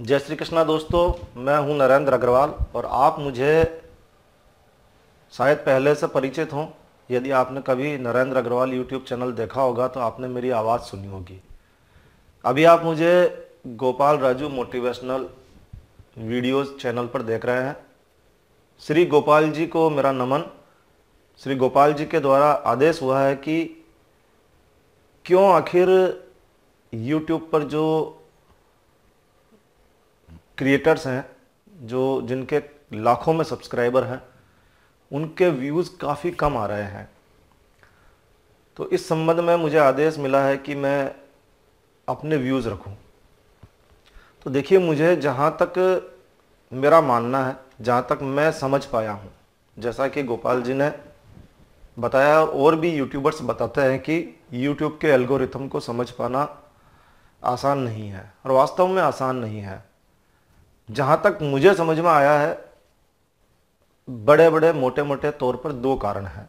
जय श्री कृष्णा दोस्तों, मैं हूं नरेंद्र अग्रवाल और आप मुझे शायद पहले से परिचित हों। यदि आपने कभी नरेंद्र अग्रवाल YouTube चैनल देखा होगा तो आपने मेरी आवाज़ सुनी होगी। अभी आप मुझे Gopal Raju motivational videos channel पर देख रहे हैं। श्री गोपाल जी को मेरा नमन। श्री गोपाल जी के द्वारा आदेश हुआ है कि क्यों आखिर YouTube पर जो क्रिएटर्स हैं, जो जिनके लाखों में सब्सक्राइबर हैं, उनके व्यूज़ काफ़ी कम आ रहे हैं। तो इस संबंध में मुझे आदेश मिला है कि मैं अपने व्यूज़ रखूं। तो देखिए, मुझे जहाँ तक मेरा मानना है, जहाँ तक मैं समझ पाया हूँ, जैसा कि गोपाल जी ने बताया और भी यूट्यूबर्स बताते हैं कि यूट्यूब के एल्गोरिथम को समझ पाना आसान नहीं है और वास्तव में आसान नहीं है। जहाँ तक मुझे समझ में आया है, बड़े बड़े मोटे मोटे तौर पर दो कारण हैं।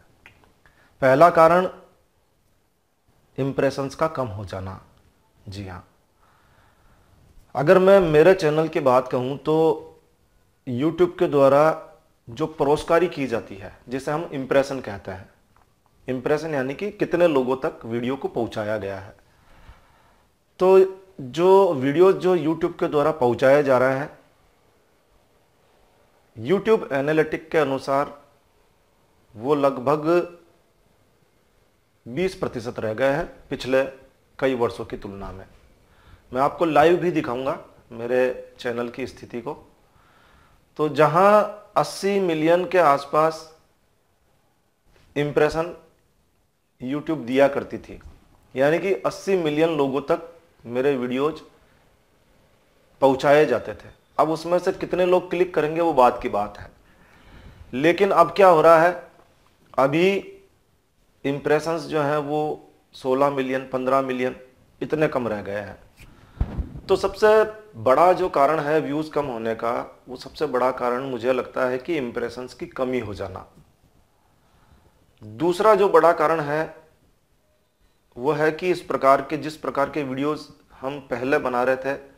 पहला कारण इम्प्रेशंस का कम हो जाना। जी हाँ, अगर मैं मेरे चैनल की बात कहूँ तो YouTube के द्वारा जो परोसकारी की जाती है, जिसे हम इम्प्रेशन कहते हैं, इम्प्रेशन यानी कि कितने लोगों तक वीडियो को पहुँचाया गया है, तो जो वीडियोस जो YouTube के द्वारा पहुंचाए जा रहे हैं, YouTube एनालिटिक के अनुसार वो लगभग 20% रह गए हैं पिछले कई वर्षों की तुलना में। मैं आपको लाइव भी दिखाऊंगा मेरे चैनल की स्थिति को। तो जहां 80 मिलियन के आसपास इम्प्रेशन YouTube दिया करती थी, यानी कि 80 मिलियन लोगों तक मेरे वीडियोज पहुंचाए जाते थे। अब उसमें से कितने लोग क्लिक करेंगे वो बात की बात है, लेकिन अब क्या हो रहा है, अभी इम्प्रेशंस जो हैं वो 16 मिलियन 15 मिलियन इतने कम रह गए हैं। तो सबसे बड़ा जो कारण है व्यूज़ कम होने का, वो सबसे बड़ा कारण मुझे लगता है कि इम्प्रेशंस की कमी हो जाना। दूसरा जो बड़ा कारण है वो है कि इस प्रकार के, जिस प्रकार के वीडियोस हम पहले बना रहे थे,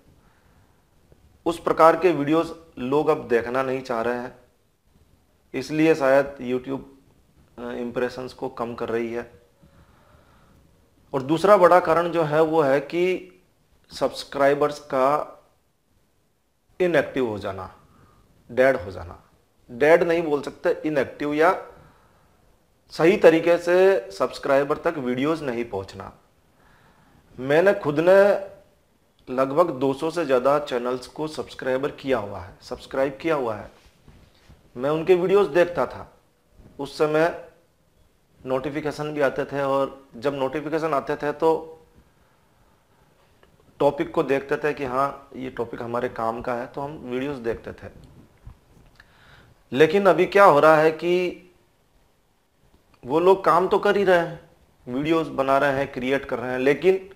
उस प्रकार के वीडियोस लोग अब देखना नहीं चाह रहे हैं, इसलिए शायद YouTube इम्प्रेशंस को कम कर रही है। और दूसरा बड़ा कारण जो है वो है कि सब्सक्राइबर्स का इनएक्टिव हो जाना, डेड हो जाना। डेड नहीं बोल सकते, इनएक्टिव या सही तरीके से सब्सक्राइबर तक वीडियोस नहीं पहुंचना। मैंने खुद ने लगभग 200 से ज़्यादा चैनल्स को सब्सक्राइबर किया हुआ है, सब्सक्राइब किया हुआ है। मैं उनके वीडियोस देखता था, उस समय नोटिफिकेशन भी आते थे, और जब नोटिफिकेशन आते थे तो टॉपिक को देखते थे कि हाँ ये टॉपिक हमारे काम का है, तो हम वीडियोस देखते थे। लेकिन अभी क्या हो रहा है कि वो लोग काम तो कर ही रहे हैं, वीडियोस बना रहे हैं, क्रिएट कर रहे हैं, लेकिन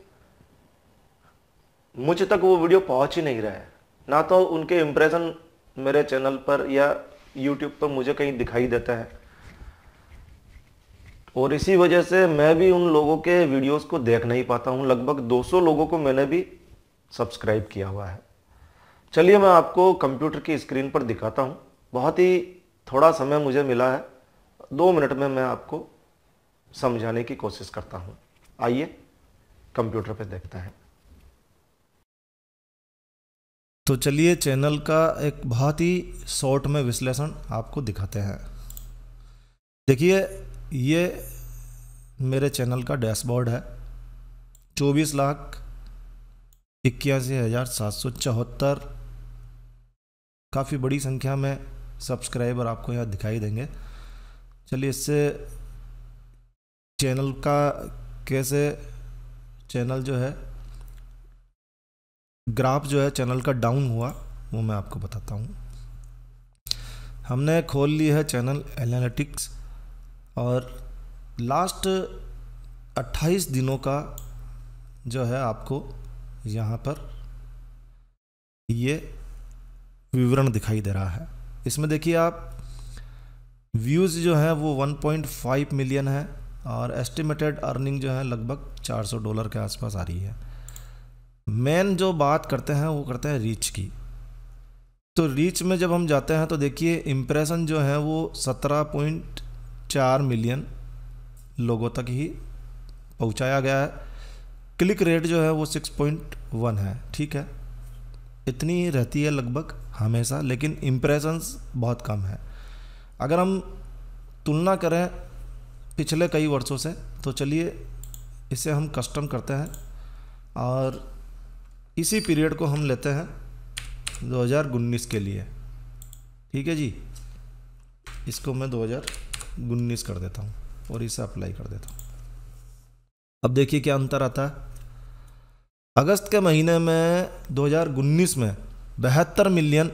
मुझ तक वो वीडियो पहुंच ही नहीं रहा है। ना तो उनके इम्प्रेशन मेरे चैनल पर या यूट्यूब पर मुझे कहीं दिखाई देता है, और इसी वजह से मैं भी उन लोगों के वीडियोस को देख नहीं पाता हूं। लगभग 200 लोगों को मैंने भी सब्सक्राइब किया हुआ है। चलिए, मैं आपको कंप्यूटर की स्क्रीन पर दिखाता हूँ। बहुत ही थोड़ा समय मुझे मिला है, 2 मिनट में मैं आपको समझाने की कोशिश करता हूं। आइए कंप्यूटर पे देखते हैं। तो चलिए, चैनल का एक बहुत ही शॉर्ट में विश्लेषण आपको दिखाते हैं। देखिए, ये मेरे चैनल का डैशबोर्ड है। 24,81,774 काफ़ी बड़ी संख्या में सब्सक्राइबर आपको यहाँ दिखाई देंगे। चलिए, इससे चैनल का कैसे, चैनल जो है, ग्राफ जो है चैनल का डाउन हुआ, वो मैं आपको बताता हूँ। हमने खोल ली है चैनल एनालिटिक्स, और लास्ट 28 दिनों का जो है आपको यहाँ पर ये विवरण दिखाई दे रहा है। इसमें देखिए आप, व्यूज़ जो है वो 1.5 मिलियन है, और एस्टिमेटेड अर्निंग जो है लगभग $400 के आसपास आ रही है। मेन जो बात करते हैं वो करते हैं रीच की। तो रीच में जब हम जाते हैं तो देखिए इम्प्रेशन जो है वो 17.4 मिलियन लोगों तक ही पहुंचाया गया है। क्लिक रेट जो है वो 6.1 है, ठीक है, इतनी ही रहती है लगभग हमेशा, लेकिन इम्प्रेशंस बहुत कम है। अगर हम तुलना करें पिछले कई वर्षों से, तो चलिए इसे हम कस्टम करते हैं और इसी पीरियड को हम लेते हैं 2019 के लिए, ठीक है जी। इसको मैं 2019 कर देता हूँ और इसे अप्लाई कर देता हूँ। अब देखिए क्या अंतर आता है। अगस्त के महीने में 2019 में 72 मिलियन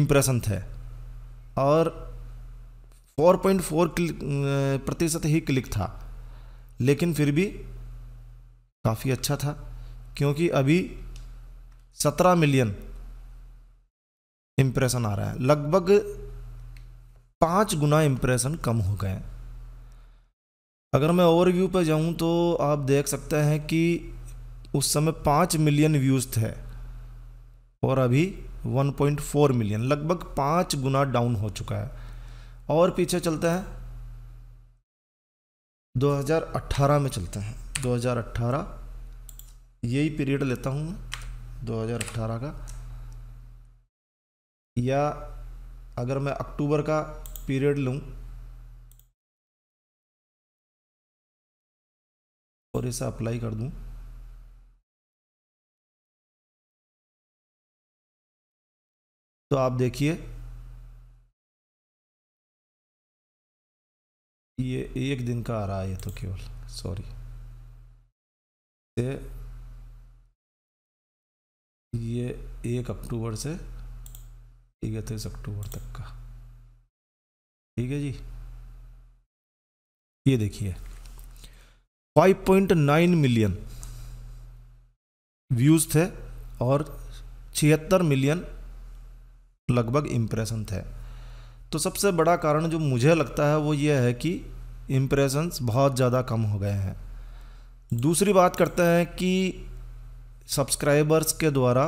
इम्प्रेशन थे और 4.4% ही क्लिक था, लेकिन फिर भी काफ़ी अच्छा था, क्योंकि अभी 17 मिलियन इम्प्रेशन आ रहा है, लगभग 5 गुना इम्प्रेशन कम हो गए। अगर मैं ओवरव्यू पर जाऊं तो आप देख सकते हैं कि उस समय 5 मिलियन व्यूज़ थे और अभी 1.4 मिलियन, लगभग 5 गुना डाउन हो चुका है। और पीछे चलते हैं 2018 में चलते हैं, 2018 यही पीरियड लेता हूं मैं 2018 का, या अगर मैं अक्टूबर का पीरियड लूं और इसे अप्लाई कर दूं, तो आप देखिए ये एक दिन का आ रहा है, ये तो केवल सॉरी ये 1 अक्टूबर से 31 अक्टूबर तक का, ठीक है जी। ये देखिए 5.9 मिलियन व्यूज़ थे और 76 मिलियन लगभग इम्प्रेशन थे। तो सबसे बड़ा कारण जो मुझे लगता है वो ये है कि इम्प्रेशंस बहुत ज़्यादा कम हो गए हैं। दूसरी बात करते हैं कि सब्सक्राइबर्स के द्वारा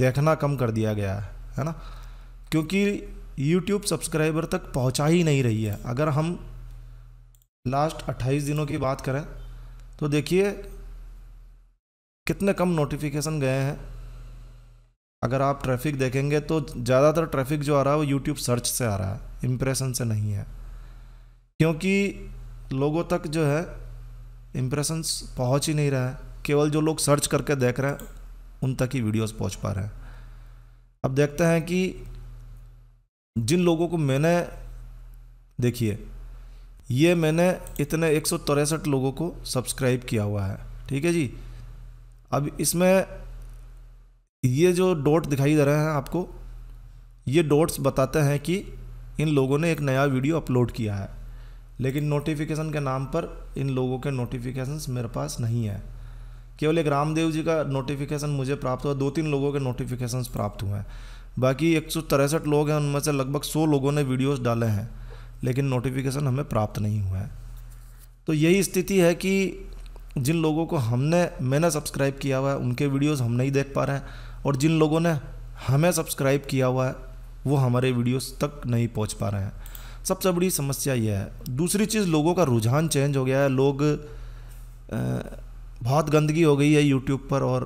देखना कम कर दिया गया है ना, क्योंकि YouTube सब्सक्राइबर तक पहुंचा ही नहीं रही है। अगर हम लास्ट 28 दिनों की बात करें तो देखिए कितने कम नोटिफिकेशन गए हैं। अगर आप ट्रैफिक देखेंगे तो ज़्यादातर ट्रैफिक जो आ रहा है वो YouTube सर्च से आ रहा है, इम्प्रेशन से नहीं है, क्योंकि लोगों तक जो है इम्प्रेशंस पहुंच ही नहीं रहा है। केवल जो लोग सर्च करके देख रहे हैं उन तक ही वीडियोस पहुंच पा रहे हैं। अब देखते हैं कि जिन लोगों को मैंने, देखिए ये मैंने इतने 163 लोगों को सब्सक्राइब किया हुआ है, ठीक है जी। अब इसमें ये जो डॉट दिखाई दे रहे हैं आपको, ये डॉट्स बताते हैं कि इन लोगों ने एक नया वीडियो अपलोड किया है, लेकिन नोटिफिकेशन के नाम पर इन लोगों के नोटिफिकेशंस मेरे पास नहीं है। केवल एक ग्रामदेव जी का नोटिफिकेशन मुझे प्राप्त हुआ, 2-3 लोगों के नोटिफिकेशंस प्राप्त हुए हैं, बाकी 163 लोग हैं उनमें से लगभग 100 लोगों ने वीडियोस डाले हैं, लेकिन नोटिफिकेशन हमें प्राप्त नहीं हुआ है। तो यही स्थिति है कि जिन लोगों को मैंने सब्सक्राइब किया हुआ है उनके वीडियोज़ हम नहीं देख पा रहे हैं, और जिन लोगों ने हमें सब्सक्राइब किया हुआ है वो हमारे वीडियोज़ तक नहीं पहुँच पा रहे हैं। सबसे बड़ी समस्या यह है। दूसरी चीज़, लोगों का रुझान चेंज हो गया है। लोग बहुत गंदगी हो गई है यूट्यूब पर, और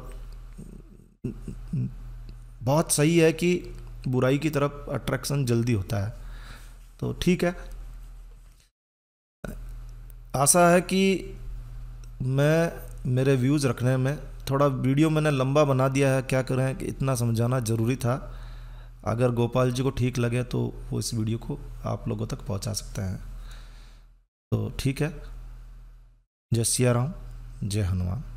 बहुत सही है कि बुराई की तरफ अट्रैक्शन जल्दी होता है। तो ठीक है, आशा है कि मैं मेरे व्यूज़ रखने में थोड़ा, वीडियो मैंने लंबा बना दिया है, क्या करें कि इतना समझाना ज़रूरी था। अगर गोपाल जी को ठीक लगे तो वो इस वीडियो को आप लोगों तक पहुंचा सकते हैं। तो ठीक है, जय सिया राम, जय हनुमान।